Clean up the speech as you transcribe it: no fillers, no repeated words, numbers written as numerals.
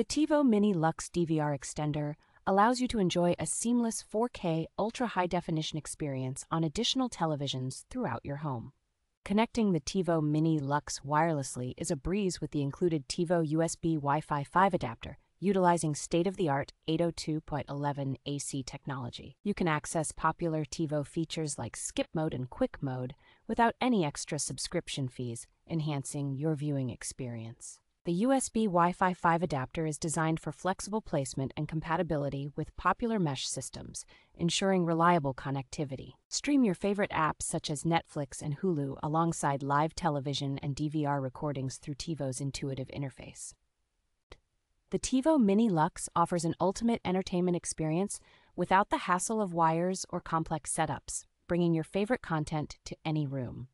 The TiVo Mini Lux DVR extender allows you to enjoy a seamless 4K Ultra High Definition experience on additional televisions throughout your home. Connecting the TiVo Mini Lux wirelessly is a breeze with the included TiVo USB Wi-Fi 5 adapter, utilizing state-of-the-art 802.11ac technology. You can access popular TiVo features like SkipMode and QuickMode without any extra subscription fees, enhancing your viewing experience. The USB Wi-Fi 5 adapter is designed for flexible placement and compatibility with popular mesh systems, ensuring reliable connectivity. Stream your favorite apps such as Netflix and Hulu alongside live television and DVR recordings through TiVo's intuitive interface. The TiVo Mini Lux offers an ultimate entertainment experience without the hassle of wires or complex setups, bringing your favorite content to any room.